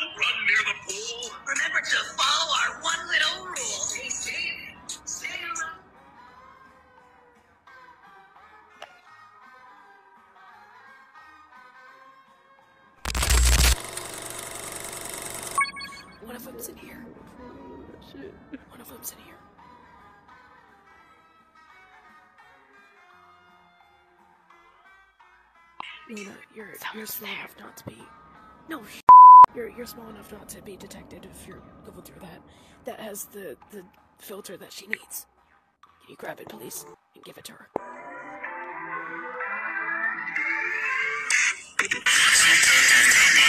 Don't run near the pool. Remember to follow our one little rule. Stay safe. Stay alive. One of them's in here. Shit. One of them's in here. Nina, you're small enough not to be. No, you're small enough not to be detected if you're going through that. That has the filter that she needs. Can you grab it, please, and give it to her? I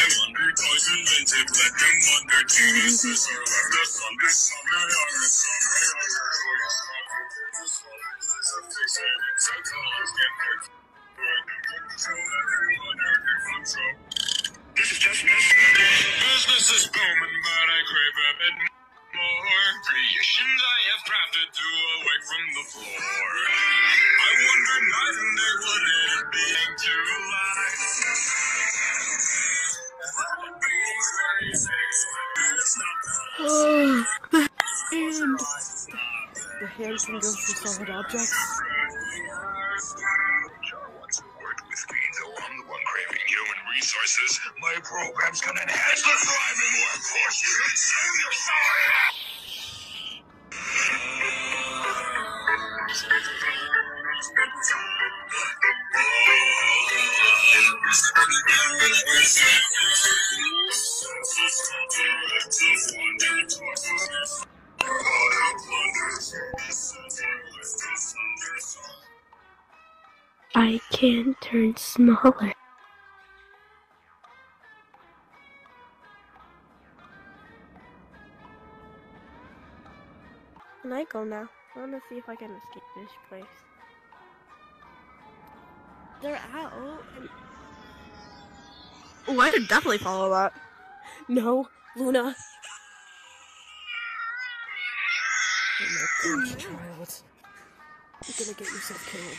wonder toys invented, let them wonder geniuses are left us under summer or summer. This is just business is booming, but I crave a bit more. Creations I have crafted to awake from the floor. I wonder night and day would it be to lie. That would be crazy. It's not the hand. The hand can go through solid objects. Resources, my programs can enhance the thriving workforce. Save your sorry. I can turn smaller. I go now. I want to see if I can escape this place. They're out. Oh, I should definitely follow that. No, Luna. Oh my God, child. You're gonna get yourself killed.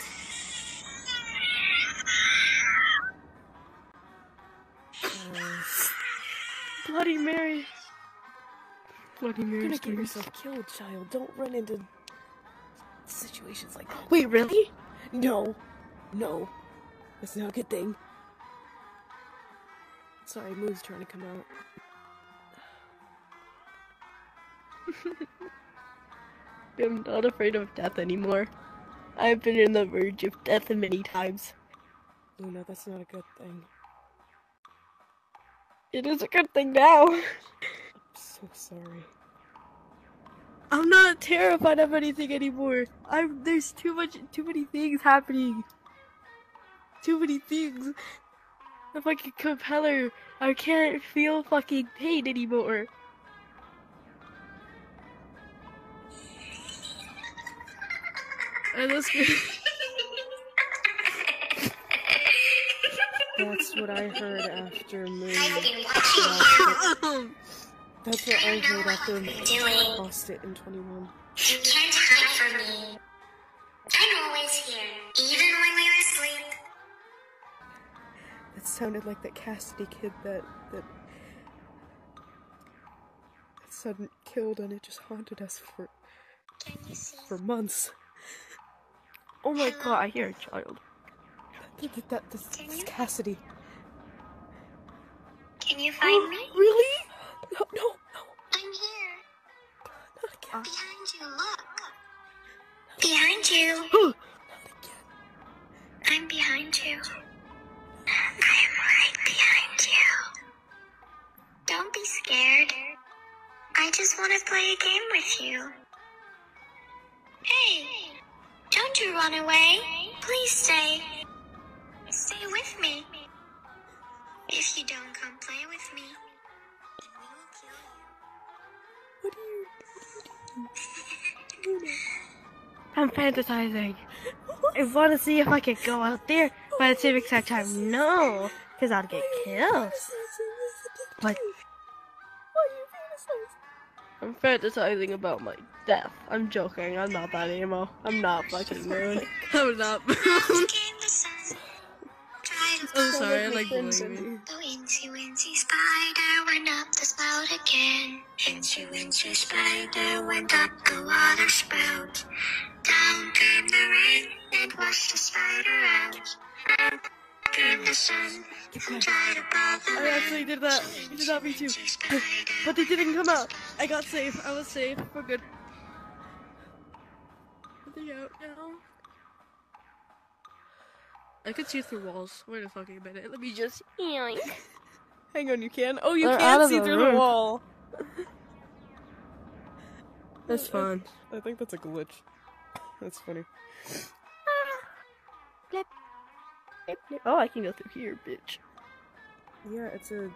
Bloody Mary. You're gonna get yourself killed, child. Don't run into situations like that. Wait, really? No. No. That's not a good thing. Sorry, Moo's trying to come out. I'm not afraid of death anymore. I've been on the verge of death many times. Oh no, that's not a good thing. It is a good thing now. I'm sorry. I'm not terrified of anything anymore. There's too many things happening. Too many things. The fucking compeller. I can't feel fucking pain anymore. And that's what I heard after Moon. That's what I heard after I lost it in 21. You can't hide from me. I'm always here, even when we were asleep. That sounded like that Cassidy kid that sudden killed, and it just haunted us for months. Oh my God, I hear a child. That's Cassidy. Can you find me? Really? No. I'm here. Not again. Behind you, look. Behind you. Not again. I'm behind you. I'm right behind you. Don't be scared. I just want to play a game with you. Hey, don't you run away. Please stay. Stay with me. If you don't come play with me. I'm fantasizing. I want to see if I could go out there by the same exact time. No, because I'd get killed. But I'm fantasizing about my death. I'm joking. I'm not that emo. I'm not fucking Moon. I'm not Moon. Oh, sorry, I like the movie. The wincy spider went up the spout again. Wincy spider went up the water spout. Down came the rain and washed the spider out. Out came the sun and dried up all the rain. I actually did that. He did that, me too. But they didn't come out. I got safe. I was safe. We're good. Are they out now? I could see through walls. Wait a fucking minute. Let me just... Hang on, you can? Oh, you can see through the wall. That's fun. I think that's a glitch. That's funny. Oh, I can go through here, bitch. Yeah, it's a...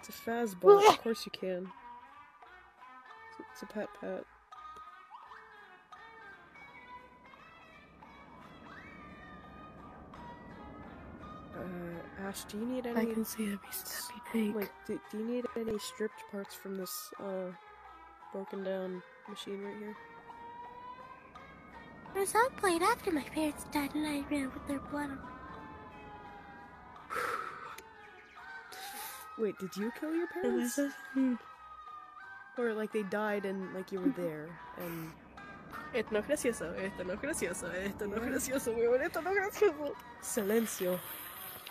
It's a fazball. Of course you can. It's a pat-pat. Ash, do you need any? I can see a piece of pink. Like, do you need any stripped parts from this broken down machine right here? It was all played after my parents died, and I ran with their blood on. Wait, did you kill your parents? Or like they died and like you were there and. Esto no es gracioso, esto no es gracioso, esto no es gracioso, weón, esto no es gracioso. Silencio,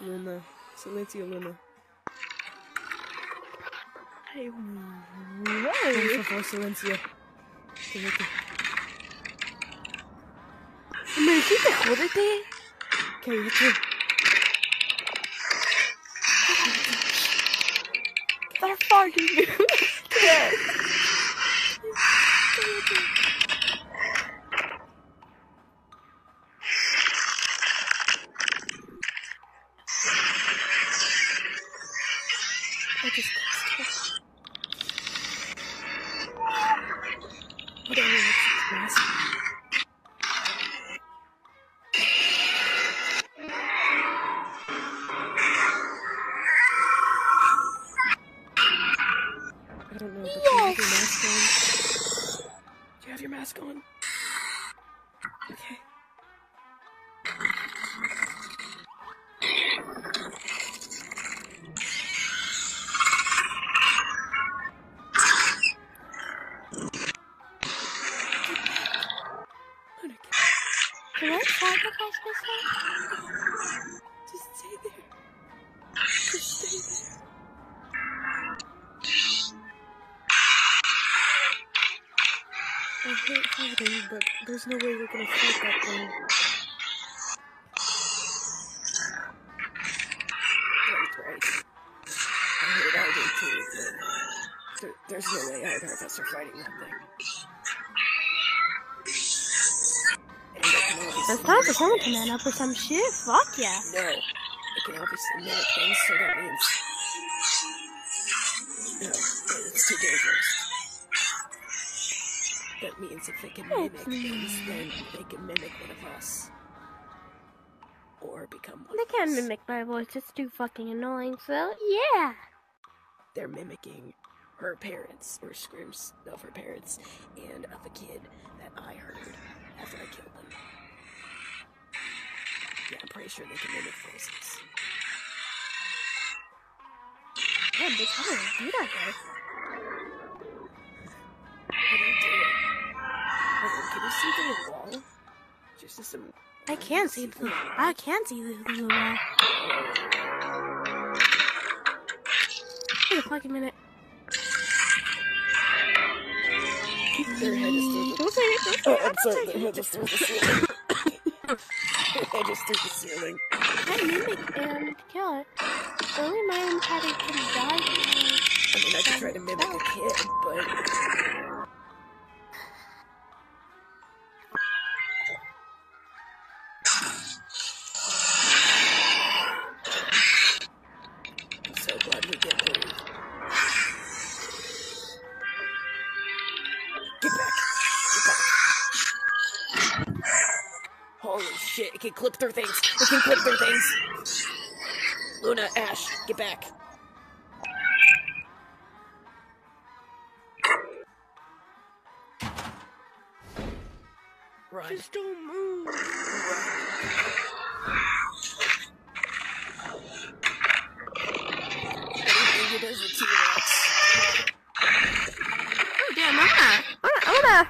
Luna. Silencio, Luna. Ay, wey. Por favor, silencio. ¿Me dijiste jódete? ¿Qué? They're farting. There's no way we're gonna fight that thing. Right. I hate hiding too. There's no way either of us are fighting that thing. That's not the whole command up or some shit. Fuck yeah. No. It can obviously not things, so that means. No, it's too dangerous. That means if they can mimic things, then they can mimic one of us. Or become one of us. They can't mimic my voice, it's too fucking annoying, so yeah! They're mimicking her parents, or screams of her parents, and of a kid that I heard after I killed them. Yeah, I'm pretty sure they can mimic voices. Yeah, bitch, how do I do that, guys? Can you see through the wall? Just some. I can see through. I can see through the wall. Wait a fucking minute. Their head is through. Don't say it. Oh, I'm sorry. Their head is through the ceiling. Their head is through the ceiling. I mimic and kill it. The only mind had it can die. I mean, I could try to mimic a kid, but. Shit, it can clip through things. It can clip through things. Luna, Ash, get back. Run. Just don't move. Oh, damn, Ona. Ona.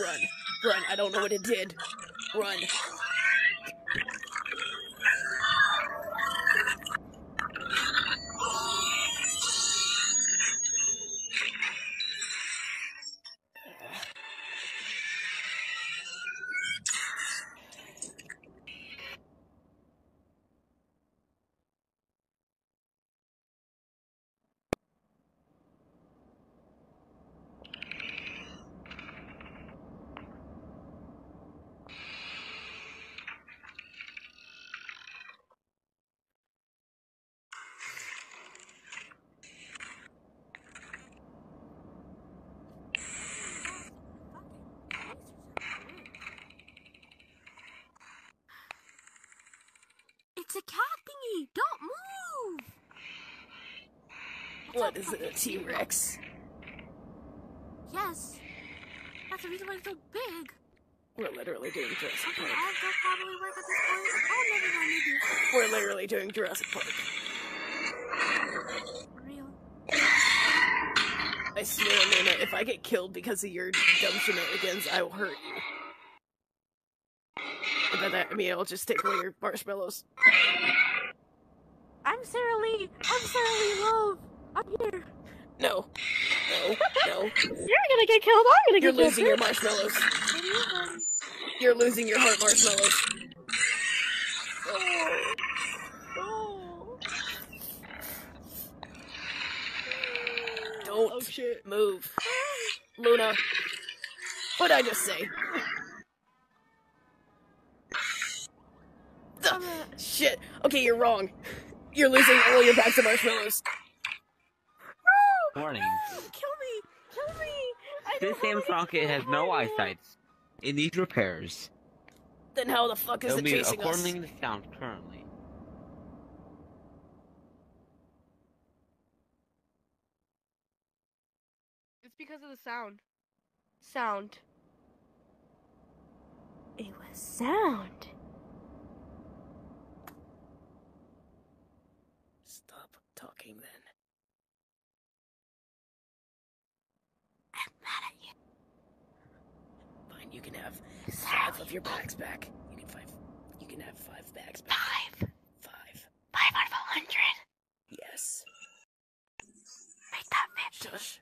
Run. Run. I don't know what it did. Run. It's a cat thingy! Don't move! What is it, a T-Rex? Yes. That's the reason why it's so big. We're literally doing Jurassic Park. I'll go probably work at this point. I'll never go need you. We're literally doing Jurassic Park. Real. I swear, Luna, if I get killed because of your dumb shenanigans, I will hurt you. By that, I mean, I'll just take away your marshmallows. I'm Sarah Lee. I'm Sarah Lee Love. I'm here. No. No. No. You're gonna get killed. I'm gonna get killed. You're losing your marshmallows. You're losing your heart marshmallows. Oh. Oh. Don't move. Luna. What'd I just say? Shit. Okay, you're wrong. You're losing all your bags of marshmallows. No! Warning. No, kill me! Kill me! This damn socket has no eyesight. It needs repairs. Then how the fuck is it chasing us? It'll be according to sound currently. It's because of the sound. Sound. It was sound. Talking then. I'm mad at you. Fine, you can have five of your bags back. You can have 5 bags back. 5 out of 100. Yes. Make that 50. Shush.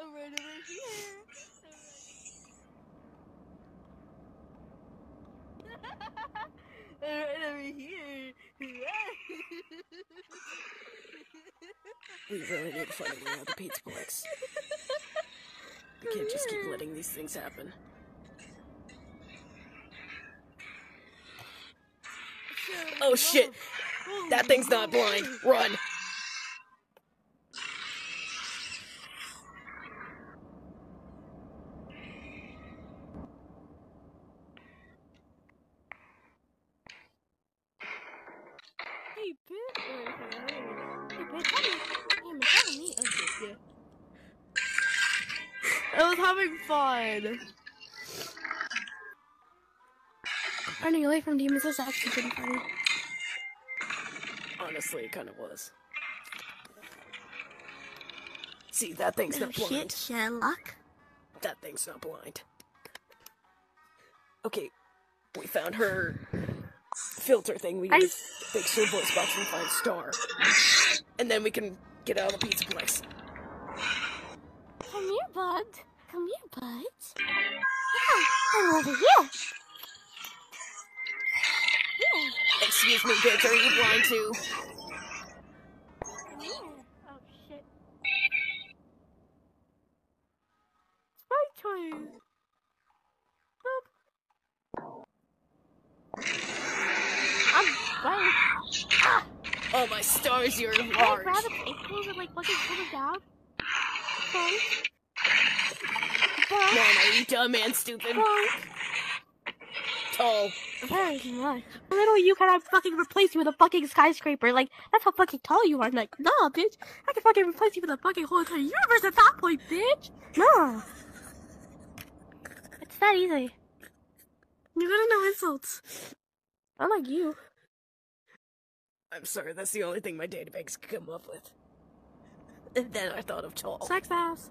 We really need to find a way out of the pizza box. We can't just keep letting these things happen. Oh shit! That thing's not blind! Run! I was having fun. Running away from demons is actually pretty funny. Honestly, it kind of was. See, that thing's not blind. Shit, Sherlock. That thing's not blind. Okay, we found her filter thing. We need to fix her voice box and find Star. And then we can get out of the pizza place. Come here, bud. Come here, bud. Yeah, I'm over here. Excuse me, bitch. Are you blind too? the stars you're in Mars. Grab its ankles and like fucking pull it down. Bonk. Bonk. Man, are you dumb and stupid? Bonk. Tall. Very much. Literally, you cannot fucking replace you with a fucking skyscraper. Like, that's how fucking tall you are. I'm like, nah, bitch. I can fucking replace you with a fucking whole entire universe at that point, bitch. Nah. It's that easy. You gotta know insults. Unlike you. I'm sorry, that's the only thing my databank's come up with. And then I thought of tall. Sex ass.